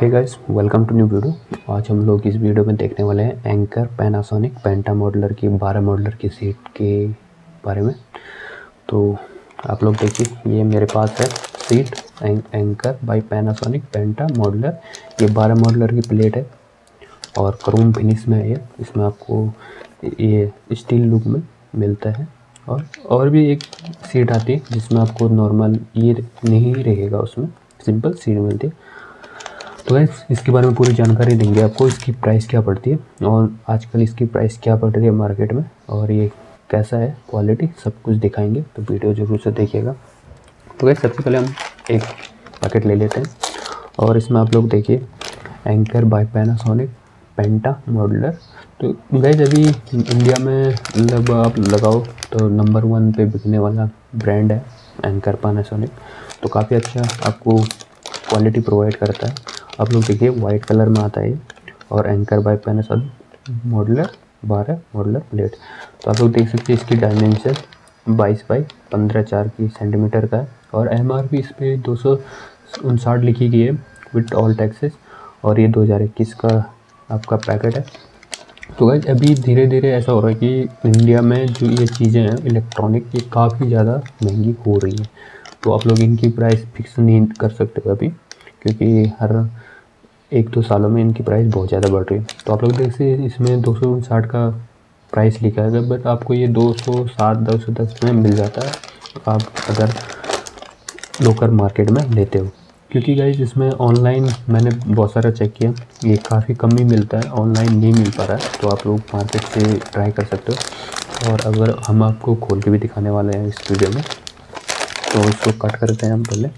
Hey guys, welcome to new video. आज हम लोग इस वीडियो में देखने वाले हैं एंकर पैनासोनिक पेंटा मॉडुलर की 12 मॉडुलर की सीट के बारे में। तो आप लोग देखिए, ये मेरे पास है seat Anchor by Panasonic penta modular. ये 12 मॉडुलर की प्लेट है और क्रोम फिनिश में है ये। इसमें आपको ये स्टील लुक में मिलता है और भी एक सीट आती है जिसमें आपको नॉर्मल ये नहीं रहेगा, उसमें सिंपल सीट मिलती है। तो गाइस, इसके बारे में पूरी जानकारी देंगे आपको। इसकी प्राइस क्या पड़ती है और आजकल इसकी प्राइस क्या पड़ रही है मार्केट में और ये कैसा है क्वालिटी, सब कुछ दिखाएंगे। तो वीडियो जरूर से देखिएगा। तो गाइस, सबसे पहले हम एक पैकेट ले लेते हैं और इसमें आप लोग देखिए anchor by Panasonic penta modular. तो गाइस, अभी इंडिया में मतलब आप लगाओ तो नंबर 1 पे बिकने वाला ब्रांड है एंकर पैनासोनिक। तो काफ़ी अच्छा आपको क्वालिटी प्रोवाइड करता है। आप लोग देखिए, वाइट कलर में आता है और Anchor by Panasonic modular 12 modular plate. तो आप लोग देख सकते हैं इसकी डायमेंशन 22 बाई 15.4 की सेंटीमीटर का है और MRP इस पर 259 लिखी गई है विथ ऑल टैक्सेस और ये 2021 का आपका पैकेट है। तो गाइस, अभी धीरे धीरे ऐसा हो रहा है कि इंडिया में जो ये चीज़ें हैं इलेक्ट्रॉनिक, ये काफ़ी ज़्यादा महंगी हो रही है। तो आप लोग इनकी प्राइस फिक्स नहीं कर सकते अभी, क्योंकि हर 1-2 सालों में इनकी प्राइस बहुत ज़्यादा बढ़ रही है। तो आप लोग देख सकते हैं इसमें 259 का प्राइस लिखा है, बट आपको ये 207-210 में मिल जाता है आप अगर लोकल मार्केट में लेते हो। क्योंकि गाइस, इसमें ऑनलाइन मैंने बहुत सारा चेक किया, ये काफ़ी कम ही मिलता है, ऑनलाइन नहीं मिल पा रहा है। तो आप लोग मार्केट से ट्राई कर सकते हो और अगर हम आपको खोल के भी दिखाने वाले हैं इस वीडियो में। तो इसको कट करते हैं हम पहले।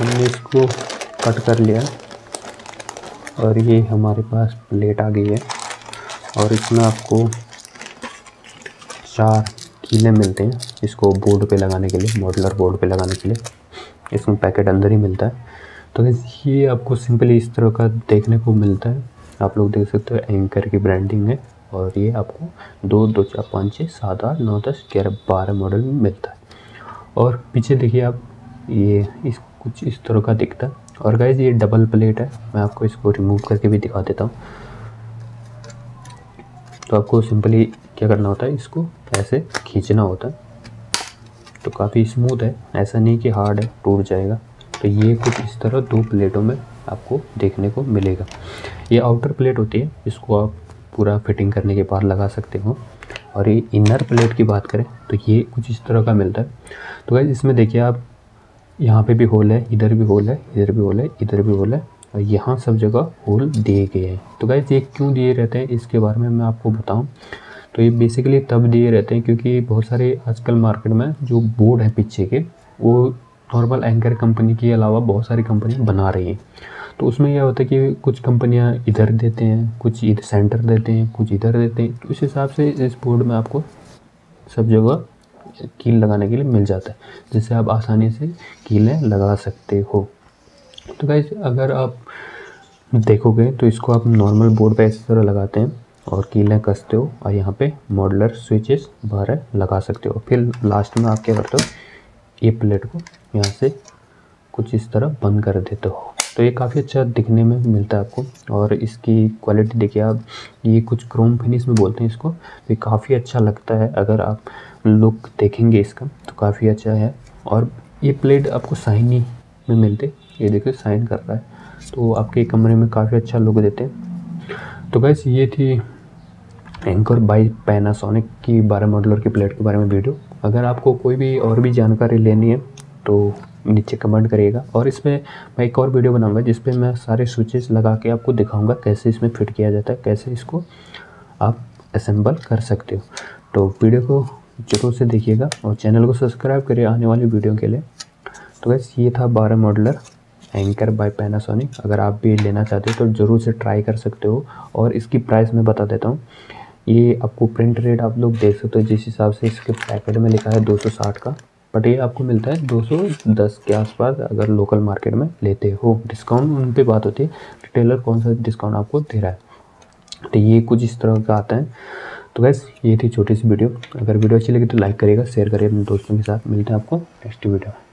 हमने इसको कट कर लिया और ये हमारे पास प्लेट आ गई है और इसमें आपको 4 कीले मिलते हैं इसको बोर्ड पे लगाने के लिए, मॉडुलर बोर्ड पे लगाने के लिए। इसमें पैकेट अंदर ही मिलता है। तो ये आपको सिंपली इस तरह का देखने को मिलता है। आप लोग देख सकते हो एंकर की ब्रांडिंग है और ये आपको 2, 2, 4, 5, 6, 7, 8, 9, 10, 11, 12 मॉडल में मिलता है। और पीछे देखिए आप, ये इस कुछ इस तरह का दिखता है। और गाइज, ये डबल प्लेट है, मैं आपको इसको रिमूव करके भी दिखा देता हूँ। तो आपको सिंपली क्या करना होता है, इसको ऐसे खींचना होता है। तो काफ़ी स्मूथ है, ऐसा नहीं कि हार्ड है टूट जाएगा। तो ये कुछ इस तरह 2 प्लेटों में आपको देखने को मिलेगा। ये आउटर प्लेट होती है, इसको आप पूरा फिटिंग करने के बाद लगा सकते हो। और ये इनर प्लेट की बात करें तो ये कुछ इस तरह का मिलता है। तो गाइज, इसमें देखिए आप, यहाँ पे भी होल है, इधर भी होल है, इधर भी होल है, इधर भी होल है और यहाँ सब जगह होल दिए गए हैं। तो गाइस, ये क्यों दिए रहते हैं इसके बारे में मैं आपको बताऊँ तो ये बेसिकली तब दिए रहते हैं क्योंकि बहुत सारे आजकल मार्केट में जो बोर्ड है पीछे के, वो नॉर्मल एंकर कंपनी के अलावा बहुत सारी कंपनियाँ बना रही हैं। तो उसमें यह होता है कि कुछ कंपनियाँ इधर देते हैं, कुछ इधर सेंटर देते हैं, कुछ इधर देते हैं। तो इस हिसाब से इस बोर्ड में आपको सब जगह कील लगाने के लिए मिल जाता है, जिससे आप आसानी से कीलें लगा सकते हो। तो गाइस, अगर आप देखोगे तो इसको आप नॉर्मल बोर्ड पे इस तरह लगाते हैं और कीलें कसते हो और यहाँ पे मॉडुलर स्विचेस 12 लगा सकते हो। फिर लास्ट में आप क्या करते हो, ये प्लेट को यहाँ से कुछ इस तरह बंद कर देते हो। तो ये काफ़ी अच्छा दिखने में मिलता है आपको। और इसकी क्वालिटी देखिए आप, ये कुछ क्रोम फिनिश में बोलते हैं इसको। तो ये काफ़ी अच्छा लगता है, अगर आप लुक देखेंगे इसका तो काफ़ी अच्छा है। और ये प्लेट आपको साइनी में मिलते, ये देखिए साइन कर रहा है, तो आपके कमरे में काफ़ी अच्छा लुक देते हैं। तो गाइस, ये थी एंकर बाय पैनासोनिक की 12 मॉडुलर की प्लेट के बारे में वीडियो। अगर आपको कोई भी और भी जानकारी लेनी है तो नीचे कमेंट करिएगा और इसमें मैं एक और वीडियो बनाऊंगा जिसपे मैं सारे स्विचेस लगा के आपको दिखाऊंगा कैसे इसमें फिट किया जाता है, कैसे इसको आप असेंबल कर सकते हो। तो वीडियो को जरूर से देखिएगा और चैनल को सब्सक्राइब करिए आने वाली वीडियो के लिए। तो बस ये था 12 मॉडुलर एंकर बाय पैनासोनिक। अगर आप भी लेना चाहते हो तो ज़रूर से ट्राई कर सकते हो। और इसकी प्राइस मैं बता देता हूँ, ये आपको प्रिंट रेट आप लोग देख सकते हो जिस हिसाब से इसके पैकेट में लिखा है 260 का। बट ये आपको मिलता है 210 के आसपास अगर लोकल मार्केट में लेते हो। डिस्काउंट उन पे बात होती है रिटेलर कौन सा डिस्काउंट आपको दे रहा है। तो ये कुछ इस तरह का आता है। तो गैस ये थी छोटी सी वीडियो, अगर वीडियो अच्छी लगी तो लाइक करिएगा, शेयर करिएगा अपने दोस्तों के साथ। मिलते हैं आपको नेक्स्ट वीडियो में।